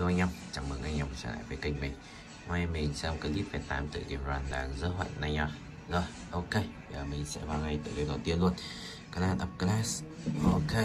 Hello anh em, chào mừng anh em trở lại với kênh mình. Hôm nay mình xem clip về 8 tự game run là rất hoạnh anh em. Rồi, ok, bây giờ mình sẽ vào ngay tự game đầu tiên luôn. Clan of Class. Ok.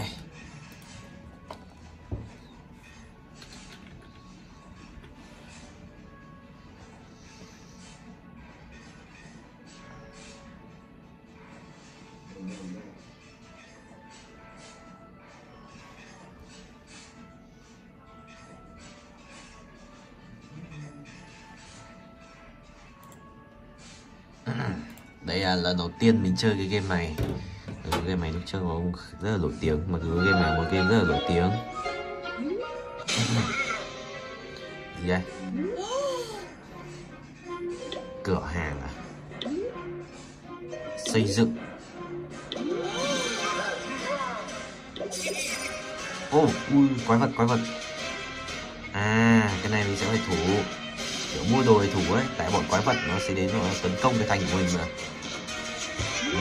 Đây là lần đầu tiên mình chơi cái game này. Game này lúc chơi của ông rất là nổi tiếng. Mặc dù game này là một game rất là nổi tiếng. Gì đây? Cửa hàng à? Xây dựng. Ô, ui, quái vật. À, cái này mình sẽ phải thủ, kiểu mua đồ để thủ ấy, tại bọn quái vật nó sẽ đến rồi nó tấn công cái thành của mình mà.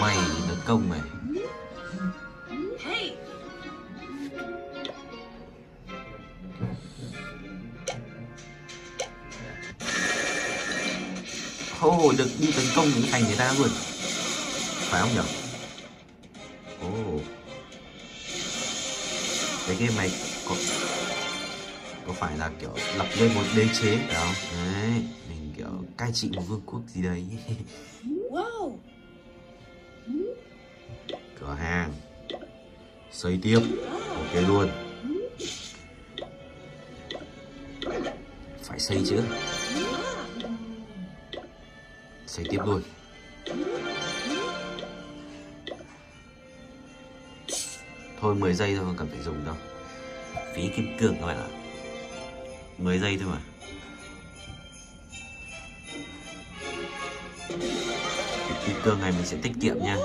Mày tấn công mày. Ô, được đi tấn công những thành người ta luôn. Phải không nhỉ? Ô. Cái game này có phải là kiểu lập lên một đế chế phải không? Đấy, mình kiểu cai trị một vương quốc gì đấy. Cửa hàng xây tiếp, ok luôn, phải xây chứ, xây tiếp luôn. Thôi 10 giây thôi, không cần phải dùng đâu, phí kim cương các bạn ạ. 10 giây thôi mà. Kim cương này mình sẽ tiết kiệm nha.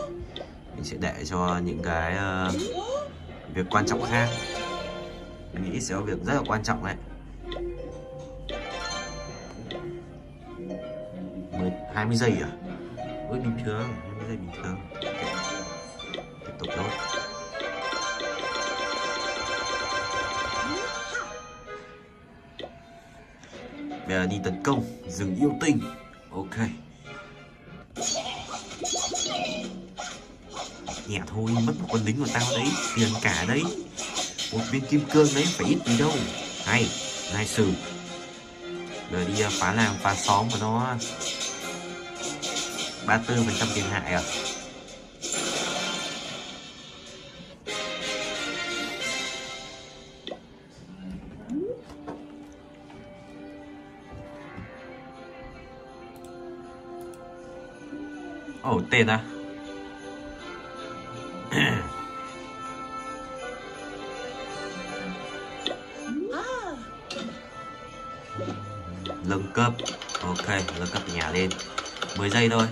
Mình sẽ để cho những cái việc quan trọng khác. Mình nghĩ sẽ có việc rất là quan trọng đấy. 20 giây à? Ôi bình thường, 20 giây bình thường. Tiếp tục thôi. Bây giờ đi tấn công rừng yêu tinh. Ok, nhẹ thôi, mất một con lính của tao đấy, tiền cả đấy, một viên kim cương đấy, phải ít gì đâu. Hay này xử, giờ đi phá làng phá xóm của nó. 34% tiền hại à? Ồ, tên à? Lâng cấp. Ok, lâng cấp nhà lên. 10 giây thôi,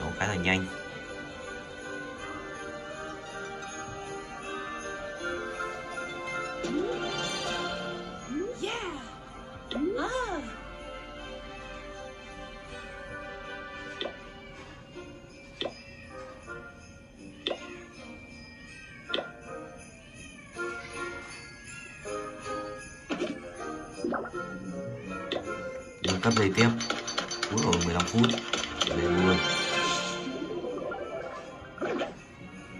nó khá là nhanh. Cấp giây tiếp, cuối hồi 15 phút lên luôn.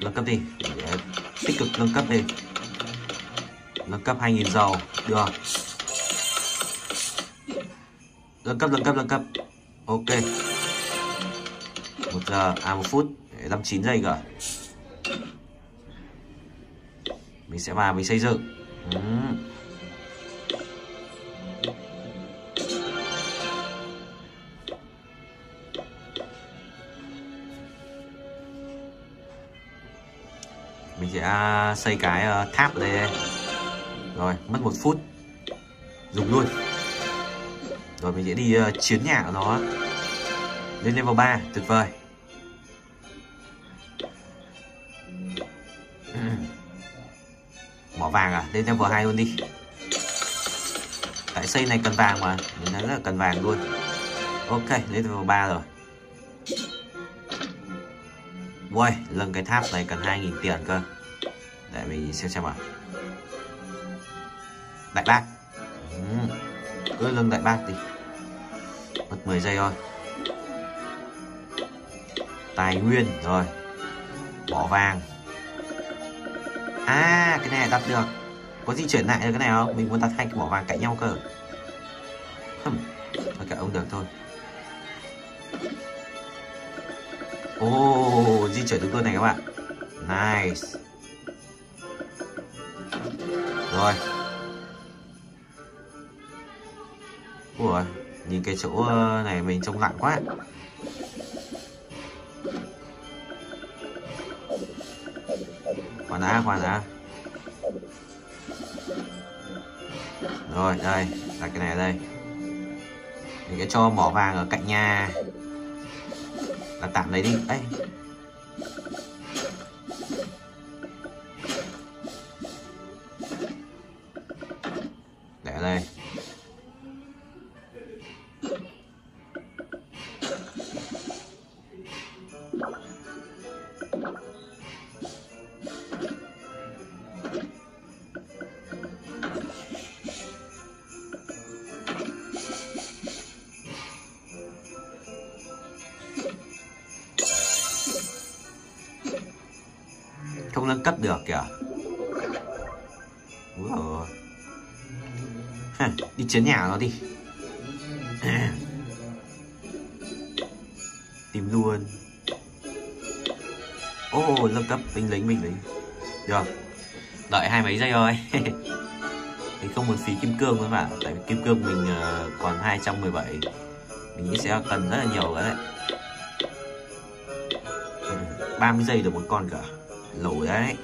Nâng cấp đi, để tích cực nâng cấp đi. Nâng cấp 2000 dầu, được. Nâng cấp. Ok. 1 giờ, à 1 phút, 59 giây cả. Mình sẽ vào, mình xây dựng. Mình sẽ xây cái tháp ở đây đây. Rồi, mất 1 phút. Dùng luôn. Rồi mình sẽ đi chiến nhà của nó. Lên level 3, tuyệt vời. Mỏ vàng à, lên level 2 luôn đi. Tại xây này cần vàng mà, mình thấy rất là cần vàng luôn. Ok, lên level 3 rồi. Uầy, lần cái tháp này cần 2000 tiền cơ. Để mình xem nào. Đại bác. ướt lưng đại bác đi, mất 10 giây thôi. Tài nguyên rồi, bỏ vàng. À, cái này đặt được. Có di chuyển lại được cái này không? Mình muốn đặt hai cái bỏ vàng cạnh nhau cơ. Thôi cả ông được thôi. Oh, di chuyển được luôn này các bạn. Nice. Rồi. Ủa, nhìn cái chỗ này mình trông lặng quá. Khoan đã. Rồi, đây, đặt cái này ở đây. Mình sẽ cho mỏ vàng ở cạnh nhà. Là tạm lấy đi. Ấy. Để ở đây. Không nâng cấp được kìa. Wow. Đi chiến nhà nó đi. Tìm luôn. Oh, nâng cấp mình lính. Được. Đợi hai mấy giây thôi. Mình không muốn phí kim cương nữa mà. Tại vì kim cương mình còn 217. Mình nghĩ sẽ cần rất là nhiều nữa đấy. 30 giây được một con cả. Lẩu đấy.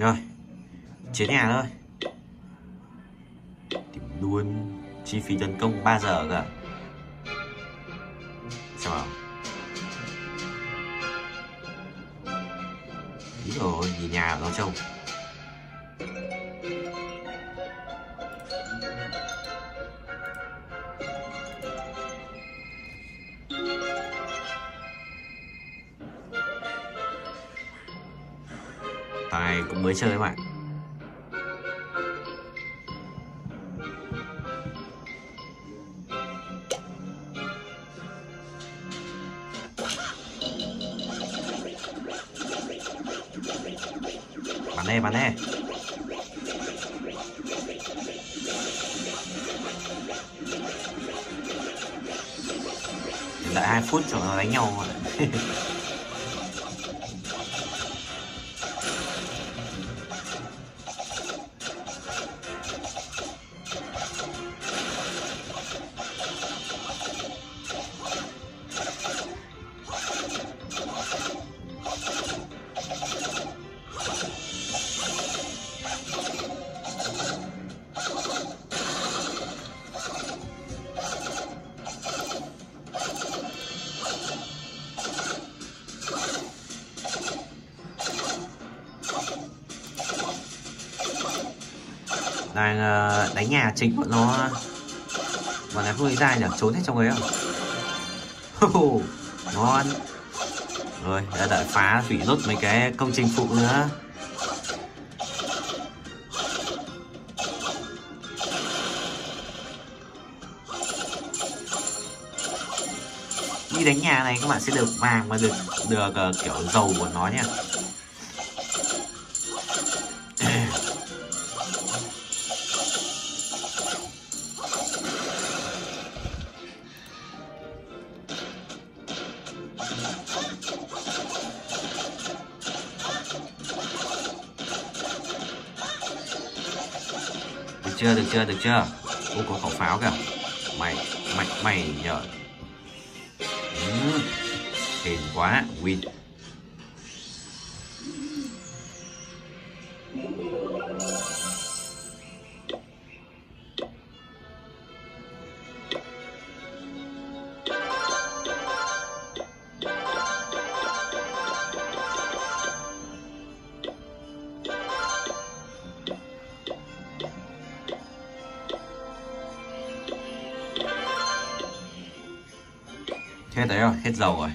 Rồi, chiến nhà thôi. Tìm luôn. Chi phí tấn công 3 giờ cơ. Sao bảo? Đúng rồi, nhìn nhà ở đó trông. Tài cũng mới chơi các bạn. Bắn nè. Đợi 2 phút cho nó đánh nhau. Đang đánh nhà chính bọn nó. Bọn này không thấy ra nhỉ, trốn hết trong ấy không? Ngon. Rồi, đã đợi phá hủy rốt mấy cái công trình phụ nữa. Đi đánh nhà này các bạn sẽ được vàng và được kiểu dầu của nó nhé. Được chưa? Ủa, có khẩu pháo kìa. mày nhờ. Hên quá, win. Hết đấy rồi, hết dầu rồi.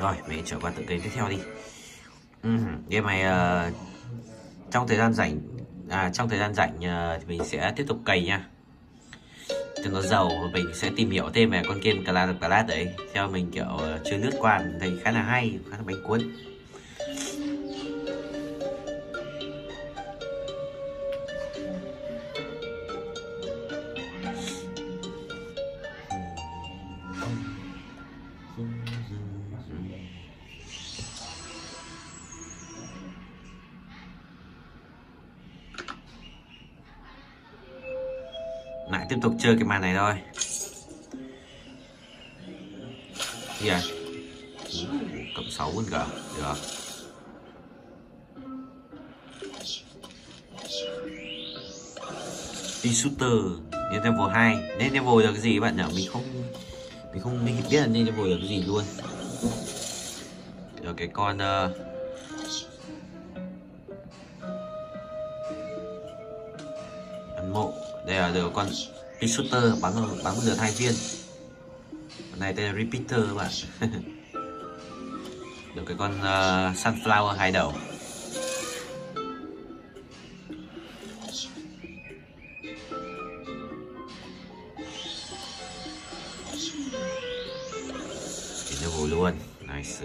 Rồi, mình trở qua tựa game tiếp theo đi. Game này trong thời gian rảnh thì mình sẽ tiếp tục cày nha, cho nó giàu. Mình sẽ tìm hiểu thêm về con game Clash of Clans đấy. Theo mình kiểu chơi lướt qua thấy khá là hay, khá là bánh cuốn. Lại tiếp tục chơi cái màn này thôi. Kìa, cộng 6 luôn cả. Được. Đi shooter đến level 2. Đến level là cái gì bạn nhỉ? Mình biết là nên level là cái gì luôn. Được cái con ăn mộ. Đây là đều con shooter bắn một lượt 2 viên. Con này tên là repeater các bạn. Được cái con sunflower 2 đầu. Để nó vô luôn, nice.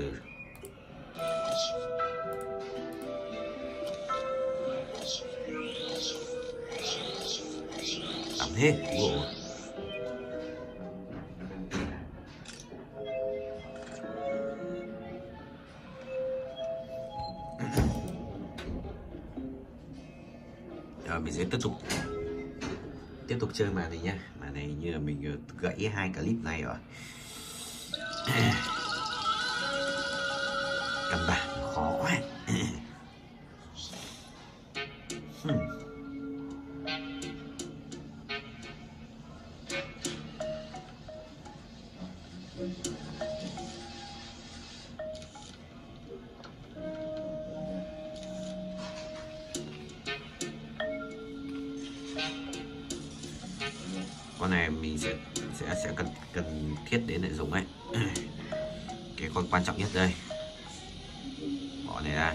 Thế, rồi mình sẽ tiếp tục chơi màn này nhá. Màn này như là mình gãy 2 clip này rồi. Căn bản khó quá. Con này mình sẽ cần thiết đến để dùng ấy. Cái con quan trọng nhất đây. Bỏ này ra.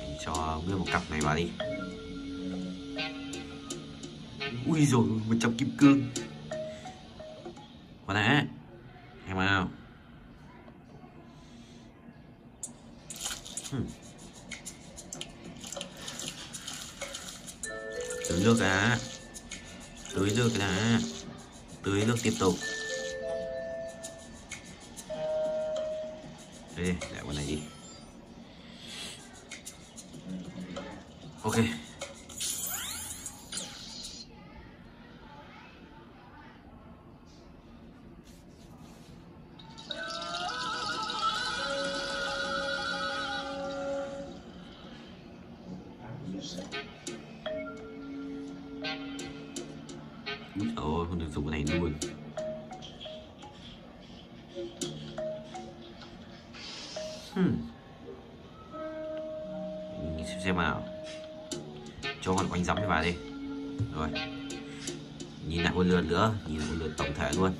Mình cho nguyên một cặp này vào đi. Ui rồi 100 kim cương. Con này em vào. Tưới nước ra. Tưới nước đã. Tưới nước tiếp tục. Đây, để con này đi. Ok. Ôi, không được dùng cái này luôn. Mình xem nào. Cho con quanh giấm vào đi. Rồi. Nhìn lại một lượt nữa. Nhìn lại một lượt tổng thể luôn.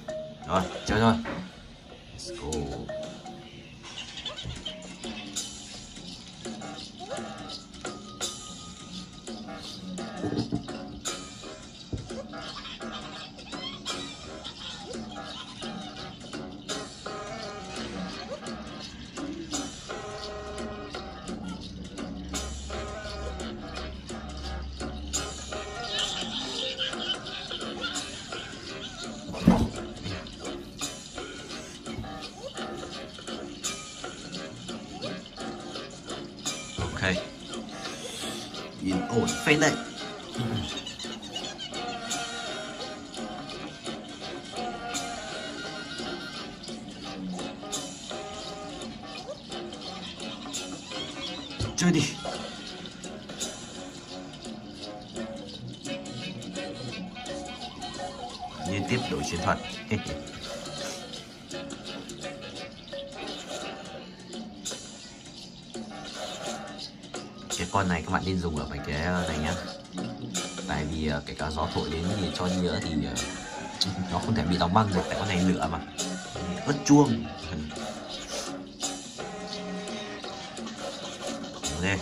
Rồi, chơi thôi. Let's go. Ok, nhìn ổn phết đấy. Chơi đi. Liên tiếp đổi chiến thuật. Cái con này các bạn nên dùng ở mấy cái này nhá, tại vì kể cả gió thổi đến thì cho đi nữa thì nó không thể bị đóng băng được, tại con này lửa mà. Ớt chuông. Đây.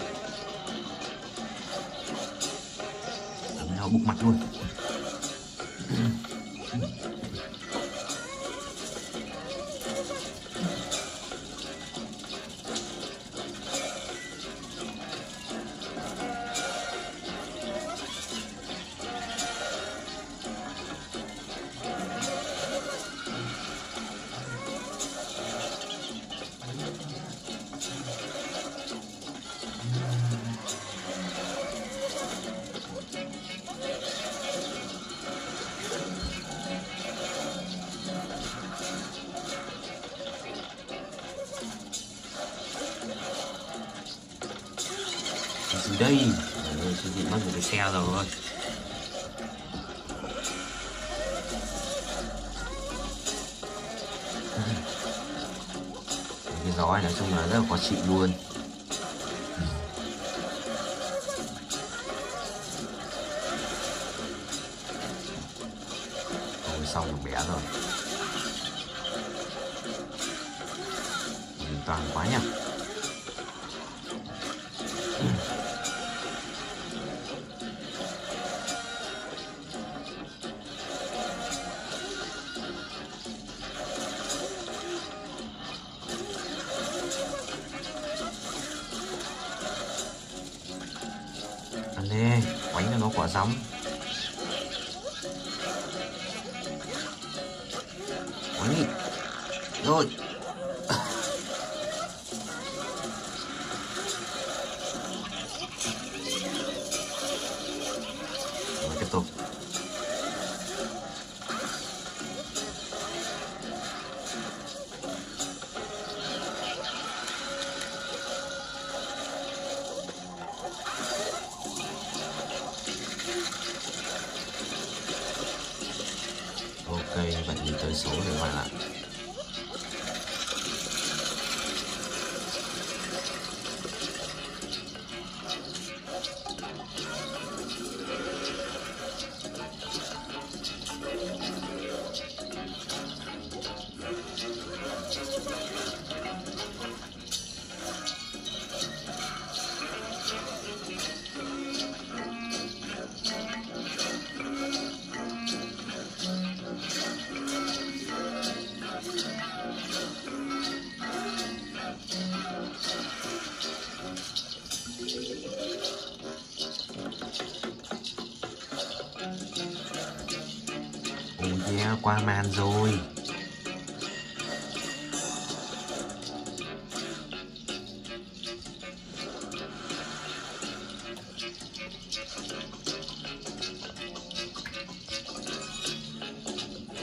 Đấm nhau bục mặt luôn. Đây, tôi bị mất một cái xe rồi. Cái gió này nói chung là rất là khó chịu luôn. Ôi, xong một bé rồi. Mình toàn quá nhỉ. Nè, quánh cho nó quả giấm. Quánh đi. Rồi. Rồi tiếp tục. Vậy thì tới số rồi các bạn ạ. Yeah, qua màn rồi.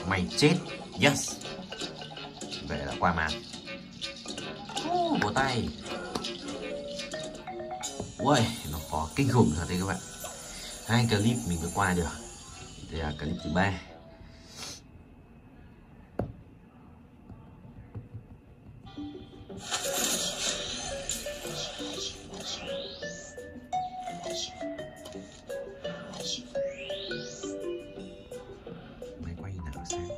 Mày chết. Yes. Vậy là qua màn. Bổ tay. Ui, nó khó kinh khủng thật đấy các bạn. 2 clip mình mới qua được. Đây là clip thứ 3. Máy quay nào sáng.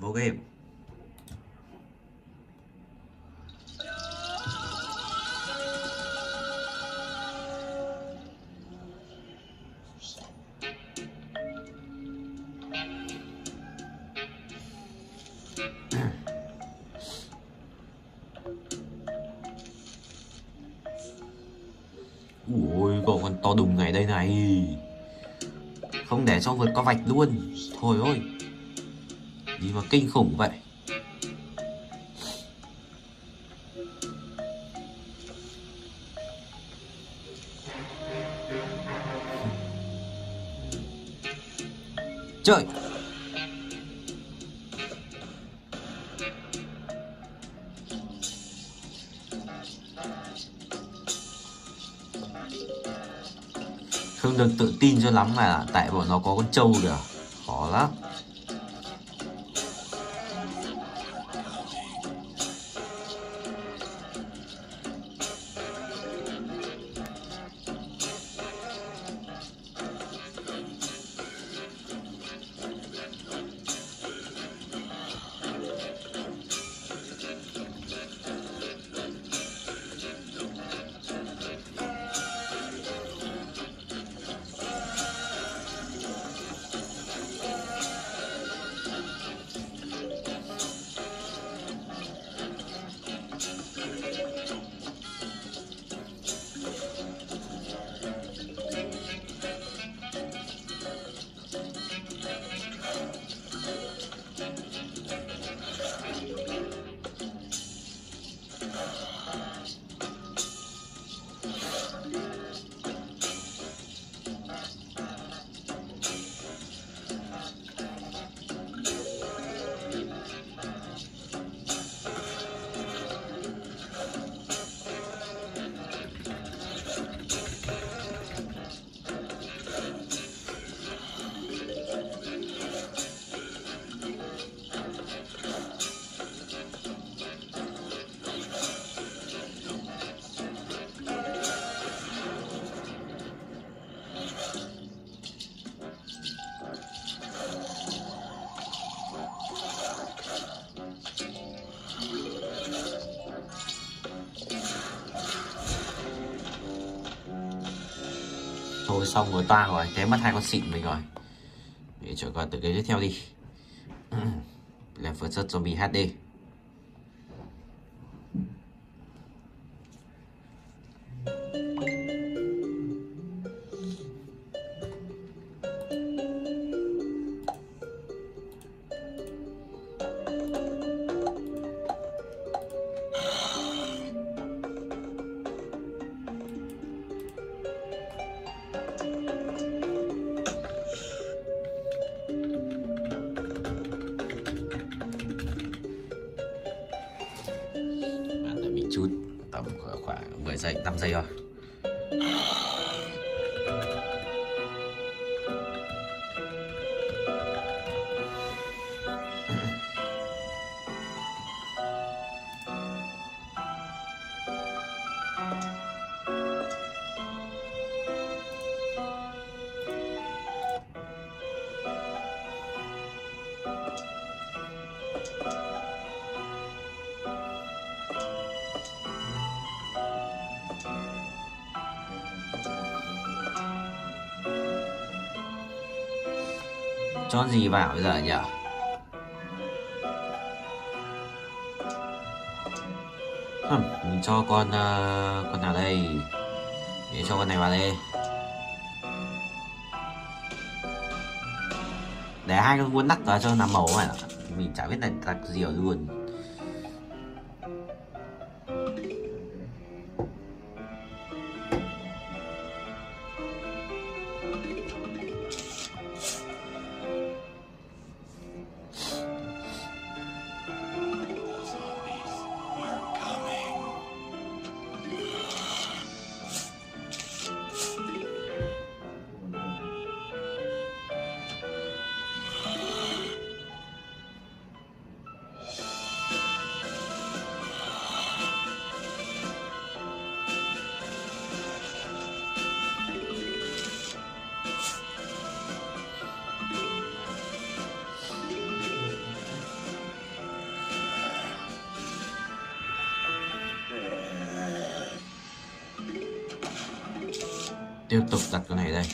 vô game. Ui, cậu còn to đùng ngày đây này. Không để cho vượt qua vạch luôn. Thôi ôi, gì mà kinh khủng vậy. Trời, không được tự tin cho lắm mà, tại bọn nó có con trâu kìa, khó lắm. Thôi xong rồi, ta rồi, té mất hai con xịn mình rồi. Để trở qua từ cái tiếp theo đi. Là PvZ Zombie HD. Chút tầm khoảng 10 giây, 5 giây rồi. Cho gì vào bây giờ nhỉ? Mình cho con nào đây? Để cho con này vào đây. Để hai con vuông nắc vào cho nằm màu này. Mình chả biết là đặt diều luôn. tiếp tục đặt con này đây.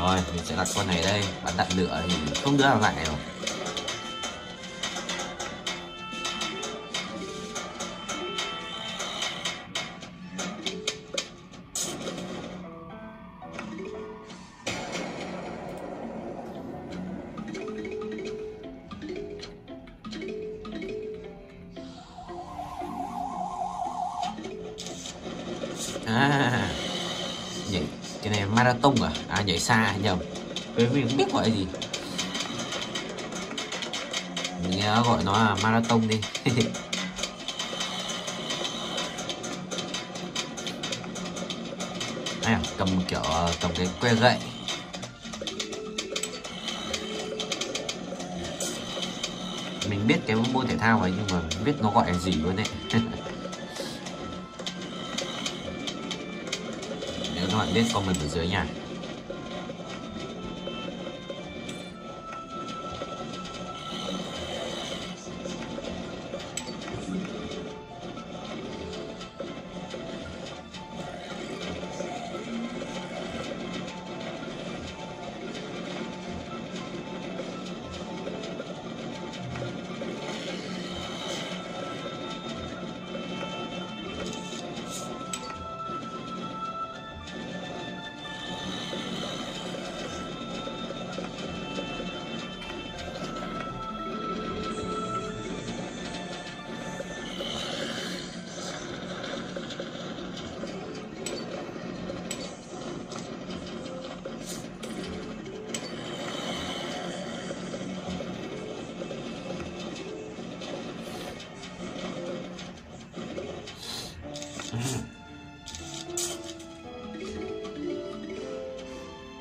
Rồi, mình sẽ đặt con này đây. Bạn đặt lửa thì không đưa vào lại rồi. À, nhảy cái này marathon à? À nhảy xa nhầm. Cái mình không biết gọi gì. Mình gọi nó là marathon đi. À, cầm cái que gậy. Mình biết cái môn thể thao này nhưng mà mình biết nó gọi là gì luôn đấy. Nếu các bạn biết comment ở dưới nha.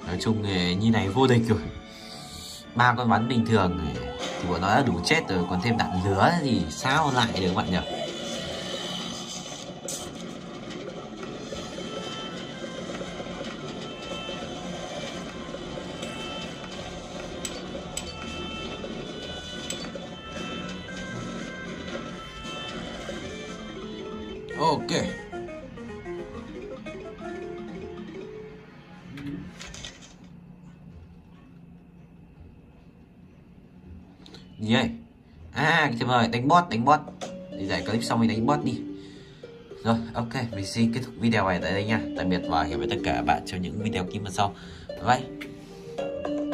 Nói chung như này vô địch rồi. 3 con bắn bình thường thì bọn nó đã đủ chết rồi, còn thêm đạn lửa thì sao lại được bạn nhỉ? Ok. Vậy à, trời ơi, đánh bot để giải clip xong mình đánh bot đi. Rồi, ok, mình xin kết thúc video này tại đây nha. Tạm biệt và hẹn gặp lại tất cả các bạn trong những video clip sau. Bye bye.